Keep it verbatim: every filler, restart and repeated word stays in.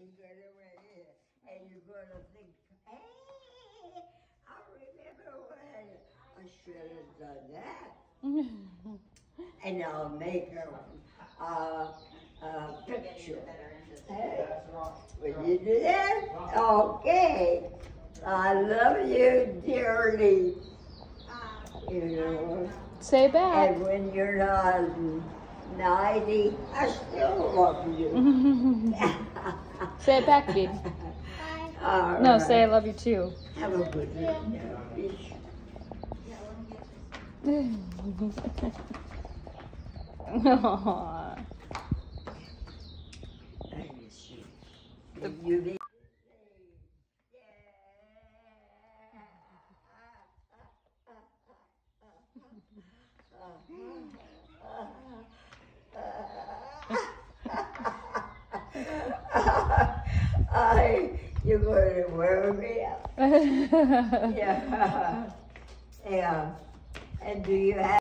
you get away and you're going to think, hey, I remember when I should have done that. And I'll make her a uh, uh, picture. Hey, will you do that? Okay. I love you dearly. You know, say back. And when you're not ninety, I still love you. Say it back, baby. All no, right. Say I love you too. Have a good night. Aww. The I, you're going to wear me out. Yeah. Yeah. And do you have